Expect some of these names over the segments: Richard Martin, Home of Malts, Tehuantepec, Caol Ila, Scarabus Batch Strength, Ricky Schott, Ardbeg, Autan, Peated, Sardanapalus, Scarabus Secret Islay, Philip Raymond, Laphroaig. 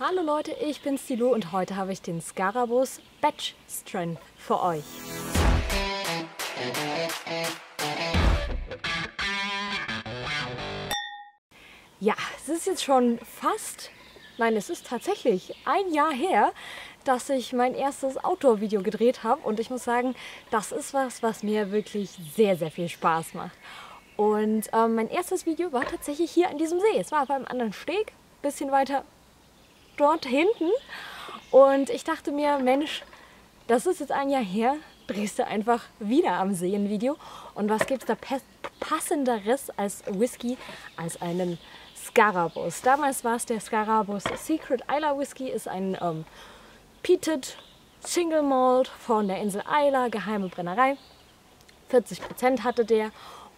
Hallo Leute, ich bin Silo und heute habe ich den Scarabus Batch Strength für euch. Ja, es ist jetzt schon fast, nein, es ist tatsächlich ein Jahr her, dass ich mein erstes Outdoor-Video gedreht habe und ich muss sagen, das ist was mir wirklich sehr, sehr viel Spaß macht. Und mein erstes Video war tatsächlich hier an diesem See. Es war beim anderen Steg, ein bisschen weiter dort hinten. Und ich dachte mir, Mensch, das ist jetzt ein Jahr her, drehst du einfach wieder am See ein Video. Und was gibt es da passenderes als Whisky, als einen Scarabus? Damals war es der Scarabus Secret Islay Whisky, ist ein Peated Single Malt von der Insel Isla, geheime Brennerei. 40% hatte der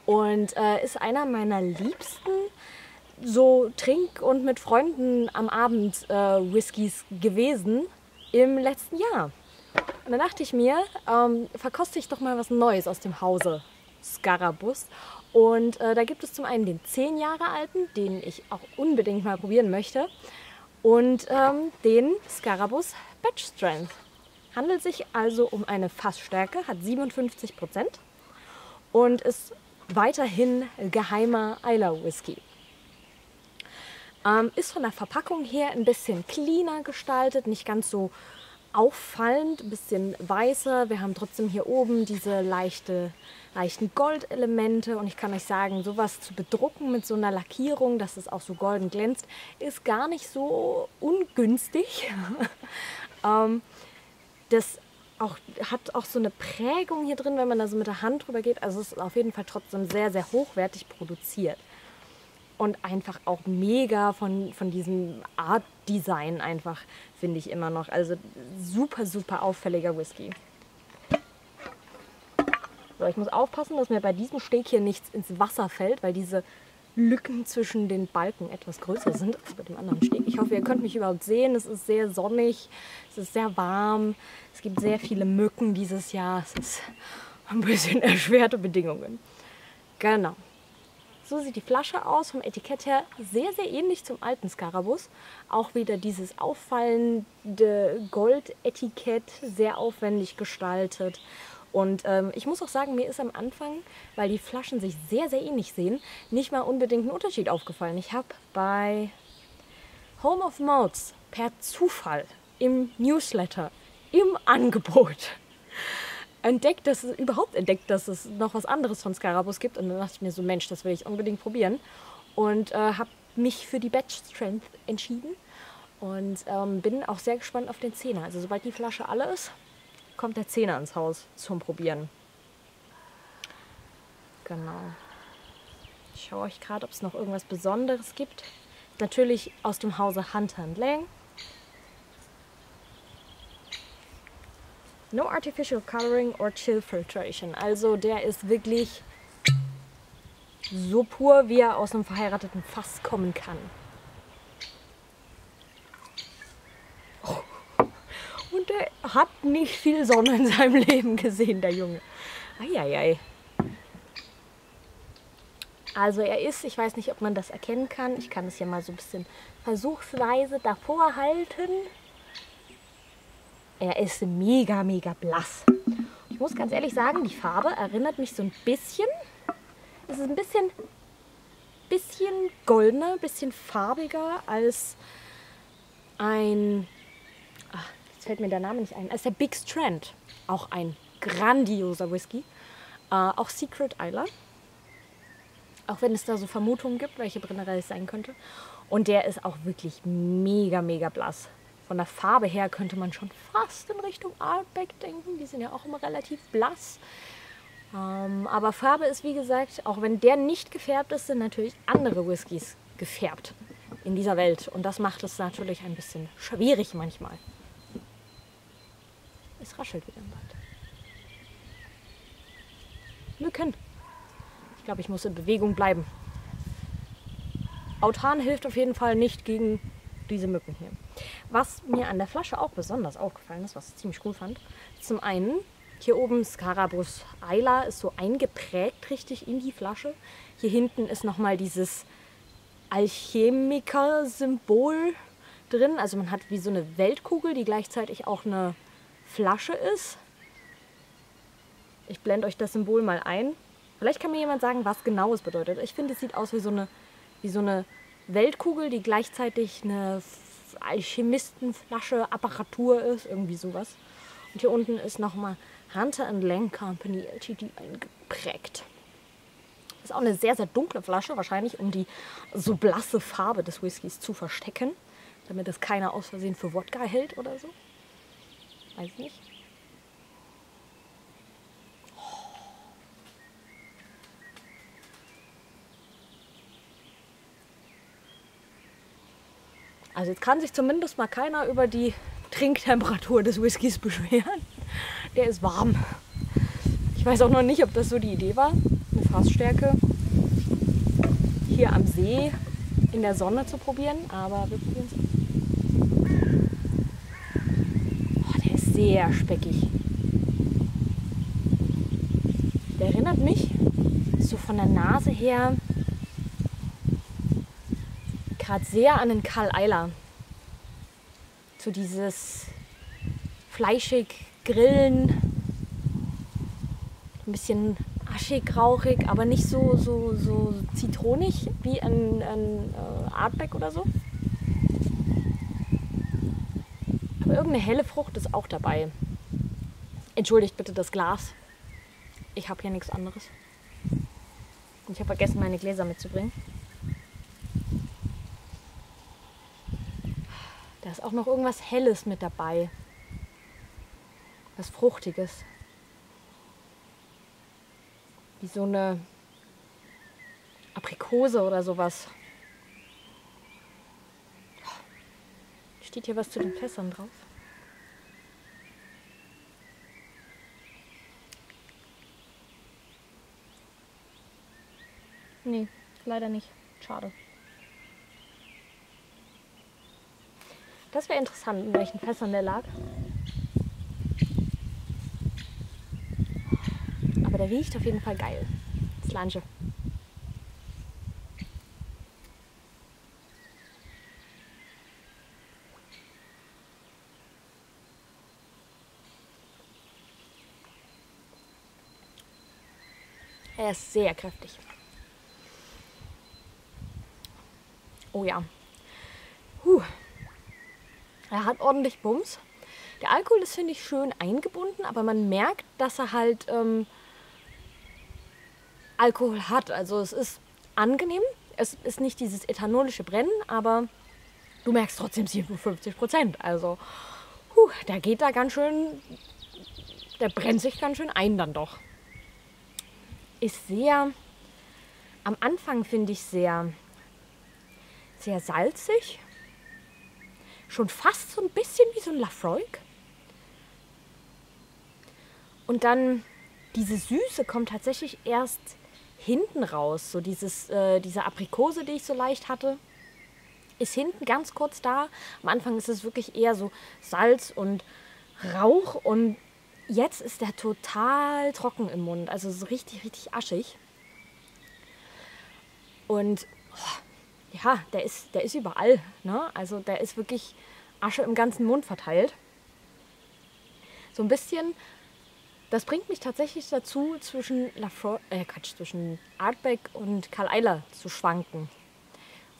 und ist einer meiner liebsten so Trink- und mit Freunden am Abend Whiskys gewesen im letzten Jahr. Und dann dachte ich mir, verkoste ich doch mal was Neues aus dem Hause Scarabus. Und da gibt es zum einen den 10 Jahre alten, den ich auch unbedingt mal probieren möchte. Und den Scarabus Batch Strength. Handelt sich also um eine Fassstärke, hat 57% und ist weiterhin geheimer Islay Whisky. Ist von der Verpackung her ein bisschen cleaner gestaltet, nicht ganz so auffallend, ein bisschen weißer. Wir haben trotzdem hier oben diese leichten Goldelemente und ich kann euch sagen, sowas zu bedrucken mit so einer Lackierung, dass es auch so golden glänzt, ist gar nicht so ungünstig. Das hat auch so eine Prägung hier drin, wenn man da so mit der Hand drüber geht. Also es ist auf jeden Fall trotzdem sehr, sehr hochwertig produziert und einfach auch mega von diesem Art Design einfach, finde ich immer noch. Also super, super auffälliger Whisky. So, ich muss aufpassen, dass mir bei diesem Steg hier nichts ins Wasser fällt, weil diese Lücken zwischen den Balken etwas größer sind als bei dem anderen Steg. Ich hoffe, ihr könnt mich überhaupt sehen. Es ist sehr sonnig, es ist sehr warm, es gibt sehr viele Mücken dieses Jahr. Es ist ein bisschen erschwerte Bedingungen. Genau. So sieht die Flasche aus, vom Etikett her sehr, sehr ähnlich zum alten Scarabus. Auch wieder dieses auffallende Goldetikett, sehr aufwendig gestaltet. Und ich muss auch sagen, mir ist am Anfang, weil die Flaschen sich sehr, sehr ähnlich sehen, nicht mal unbedingt ein Unterschied aufgefallen. Ich habe bei Home of Malts per Zufall im Newsletter, im Angebot überhaupt entdeckt, dass es noch was anderes von Scarabus gibt. Und dann dachte ich mir so, Mensch, das will ich unbedingt probieren. Und habe mich für die Batch Strength entschieden. Und bin auch sehr gespannt auf den 10er. Also sobald die Flasche alle ist, kommt der 10er ins Haus zum Probieren. Genau. Ich schaue euch gerade, ob es noch irgendwas Besonderes gibt. Natürlich aus dem Hause Hunter & Lang. No artificial coloring or chill filtration. Also der ist wirklich so pur, wie er aus einem verheirateten Fass kommen kann. Oh. Und der hat nicht viel Sonne in seinem Leben gesehen, der Junge. Eieiei. Also er ist, ich weiß nicht, ob man das erkennen kann. Ich kann es hier mal so ein bisschen versuchsweise davor halten. Er ist mega, mega blass. Ich muss ganz ehrlich sagen, die Farbe erinnert mich so ein bisschen. Es ist ein bisschen goldener, ein bisschen farbiger als ein... Ach, jetzt fällt mir der Name nicht ein. Als der Big Strand. Auch ein grandioser Whisky. Auch Secret Islay. Auch wenn es da so Vermutungen gibt, welche Brennerei es sein könnte. Und der ist auch wirklich mega, mega blass. Von der Farbe her könnte man schon fast in Richtung Ardbeg denken. Die sind ja auch immer relativ blass. Aber Farbe ist, wie gesagt, auch wenn der nicht gefärbt ist, sind natürlich andere Whiskys gefärbt in dieser Welt. Und das macht es natürlich ein bisschen schwierig manchmal. Es raschelt wieder im Wald. Mücken. Ich glaube, ich muss in Bewegung bleiben. Autan hilft auf jeden Fall nicht gegen diese Mücken hier. Was mir an der Flasche auch besonders aufgefallen ist, was ich ziemlich cool fand, zum einen, hier oben Scarabus Islay ist so eingeprägt richtig in die Flasche. Hier hinten ist nochmal dieses Alchemiker-Symbol drin. Also man hat wie so eine Weltkugel, die gleichzeitig auch eine Flasche ist. Ich blende euch das Symbol mal ein. Vielleicht kann mir jemand sagen, was genau es bedeutet. Ich finde, es sieht aus wie so eine Weltkugel, die gleichzeitig eine Alchemistenflasche, Apparatur ist, irgendwie sowas. Und hier unten ist nochmal Hunter & Lang Company Ltd. eingeprägt. Ist auch eine sehr, sehr dunkle Flasche, wahrscheinlich um die so blasse Farbe des Whiskys zu verstecken, damit das keiner aus Versehen für Wodka hält oder so. Weiß nicht. Also jetzt kann sich zumindest mal keiner über die Trinktemperatur des Whiskys beschweren. Der ist warm. Ich weiß auch noch nicht, ob das so die Idee war, eine Fassstärke hier am See in der Sonne zu probieren, aber wir probieren es. Oh, der ist sehr speckig. Der erinnert mich so von der Nase her gerade sehr an den Caol Ila. So dieses fleischig Grillen, ein bisschen aschig, rauchig, aber nicht so zitronig wie ein Ardbeg oder so. Aber irgendeine helle Frucht ist auch dabei. Entschuldigt bitte das Glas. Ich habe hier nichts anderes. Ich habe vergessen, meine Gläser mitzubringen. Da ist auch noch irgendwas Helles mit dabei. Was Fruchtiges. Wie so eine Aprikose oder sowas. Steht hier was zu den Fässern drauf? Nee, leider nicht. Schade. Das wäre interessant, in welchen Fässern der lag. Aber der riecht auf jeden Fall geil. Slange. Er ist sehr kräftig. Oh ja. Er hat ordentlich Bums. Der Alkohol ist, finde ich, schön eingebunden, aber man merkt, dass er halt Alkohol hat. Also es ist angenehm. Es ist nicht dieses ethanolische Brennen, aber du merkst trotzdem 57%. Also der geht da ganz schön, der brennt sich ganz schön ein dann doch. Ist sehr, am Anfang finde ich sehr, sehr salzig. Schon fast so ein bisschen wie so ein Laphroaig. Und dann diese Süße kommt tatsächlich erst hinten raus. So diese Aprikose, die ich so leicht hatte, ist hinten ganz kurz da. Am Anfang ist es wirklich eher so Salz und Rauch. Und jetzt ist der total trocken im Mund. Also so richtig, richtig aschig. Und ja, der ist überall, ne? Also der ist wirklich Asche im ganzen Mund verteilt. So ein bisschen, das bringt mich tatsächlich dazu, zwischen Ardbeg und Caol Ila zu schwanken.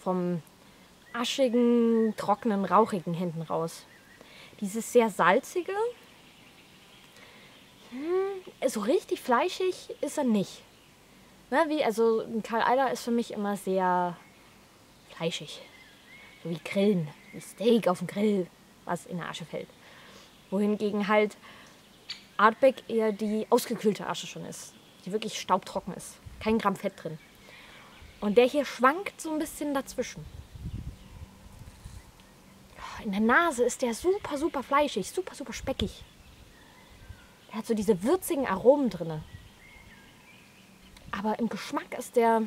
Vom aschigen, trockenen, rauchigen hinten raus. Dieses sehr salzige, so richtig fleischig ist er nicht. Ne? Also ein Caol Ila ist für mich immer sehr fleischig. So wie Grillen, wie Steak auf dem Grill, was in der Asche fällt. Wohingegen halt Ardbeg eher die ausgekühlte Asche schon ist, die wirklich staubtrocken ist. Kein Gramm Fett drin. Und der hier schwankt so ein bisschen dazwischen. In der Nase ist der super, super fleischig, super, super speckig. Der hat so diese würzigen Aromen drin. Aber im Geschmack ist der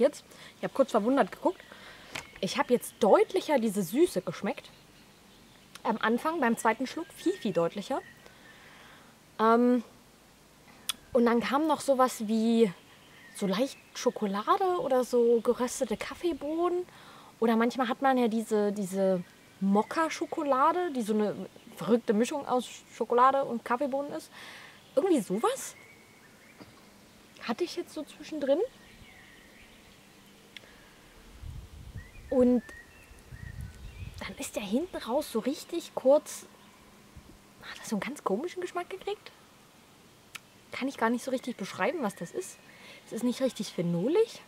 ich habe kurz verwundert geguckt, ich habe jetzt deutlicher diese Süße geschmeckt, am Anfang, beim zweiten Schluck, viel, viel deutlicher. Und dann kam noch sowas wie so leicht Schokolade oder so geröstete Kaffeebohnen. Oder manchmal hat man ja diese Mokka-Schokolade, die so eine verrückte Mischung aus Schokolade und Kaffeebohnen ist. Irgendwie sowas hatte ich jetzt so zwischendrin. Und dann ist der hinten raus so richtig kurz, hat das so einen ganz komischen Geschmack gekriegt. Kann ich gar nicht so richtig beschreiben, was das ist. Es ist nicht richtig phenolig.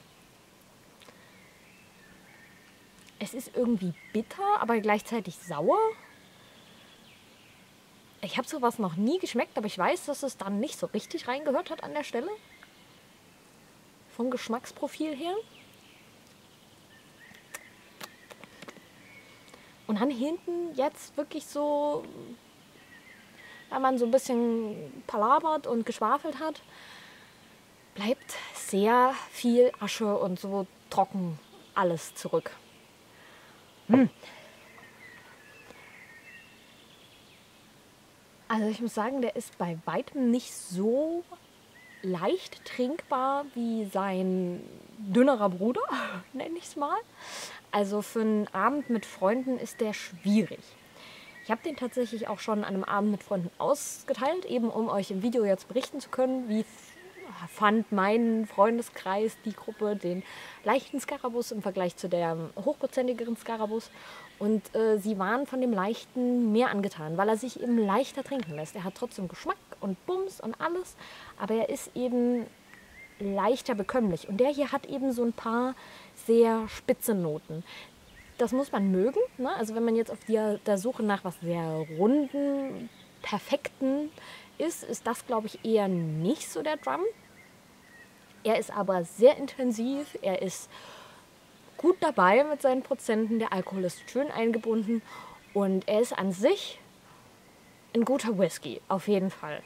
Es ist irgendwie bitter, aber gleichzeitig sauer. Ich habe sowas noch nie geschmeckt, aber ich weiß, dass es dann nicht so richtig reingehört hat an der Stelle. Vom Geschmacksprofil her. Und dann hinten jetzt wirklich so, weil man so ein bisschen palabert und geschwafelt hat, bleibt sehr viel Asche und so trocken alles zurück. Also ich muss sagen, der ist bei weitem nicht so leicht trinkbar wie sein dünnerer Bruder, nenne ich es mal. Also für einen Abend mit Freunden ist der schwierig. Ich habe den tatsächlich auch schon an einem Abend mit Freunden ausgeteilt, eben um euch im Video jetzt berichten zu können, wie fand mein Freundeskreis, die Gruppe, den leichten Scarabus im Vergleich zu der hochprozentigeren Scarabus. Und sie waren von dem leichten mehr angetan, weil er sich eben leichter trinken lässt. Er hat trotzdem Geschmack und Bums und alles, aber er ist eben leichter bekömmlich. Und der hier hat eben so ein paar sehr spitze Noten. Das muss man mögen, ne? Also wenn man jetzt auf der Suche nach was sehr runden, perfekten ist das, glaube ich, eher nicht so der Drum. Er ist aber sehr intensiv, er ist gut dabei mit seinen Prozenten, der Alkohol ist schön eingebunden und er ist an sich ein guter Whisky, auf jeden Fall.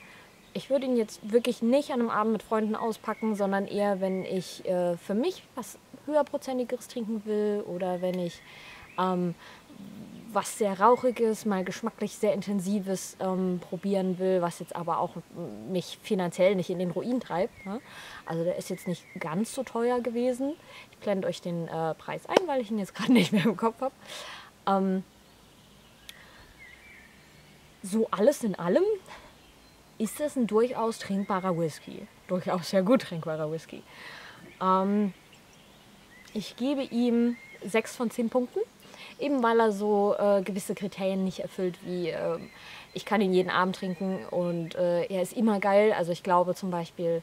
Ich würde ihn jetzt wirklich nicht an einem Abend mit Freunden auspacken, sondern eher, wenn ich für mich was höherprozentigeres trinken will oder wenn ich was sehr Rauchiges, mal geschmacklich sehr Intensives probieren will, was jetzt aber auch mich finanziell nicht in den Ruin treibt. Ne? Also der ist jetzt nicht ganz so teuer gewesen. Ich blende euch den Preis ein, weil ich ihn jetzt gerade nicht mehr im Kopf habe. So alles in allem ist das ein durchaus trinkbarer Whisky. Durchaus sehr gut trinkbarer Whisky. Ich gebe ihm 6 von 10 Punkten. Eben weil er so gewisse Kriterien nicht erfüllt, wie ich kann ihn jeden Abend trinken und er ist immer geil. Also ich glaube zum Beispiel,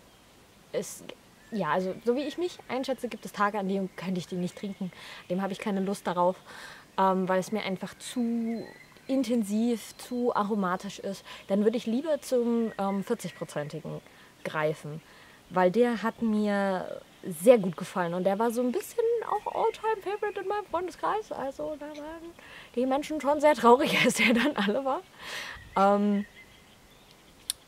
also so wie ich mich einschätze, gibt es Tage, an denen könnte ich den nicht trinken. Dem habe ich keine Lust darauf, weil es mir einfach zu intensiv, zu aromatisch ist. Dann würde ich lieber zum 40-prozentigen greifen, weil der hat mir sehr gut gefallen und der war so ein bisschen auch All-Time-Favorite in meinem Freundeskreis. Also da waren die Menschen schon sehr traurig, als der dann alle war.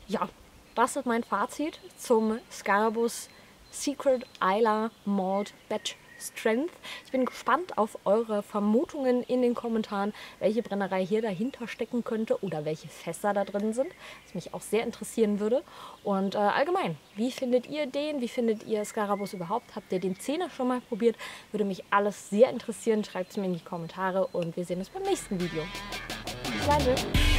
Ja, das ist mein Fazit zum Scarabus Secret Islay Malt Batch Strength. Ich bin gespannt auf eure Vermutungen in den Kommentaren, welche Brennerei hier dahinter stecken könnte oder welche Fässer da drin sind, was mich auch sehr interessieren würde. Und allgemein, wie findet ihr den? Wie findet ihr Scarabus überhaupt? Habt ihr den 10er schon mal probiert? Würde mich alles sehr interessieren. Schreibt es mir in die Kommentare und wir sehen uns beim nächsten Video. Bis dann.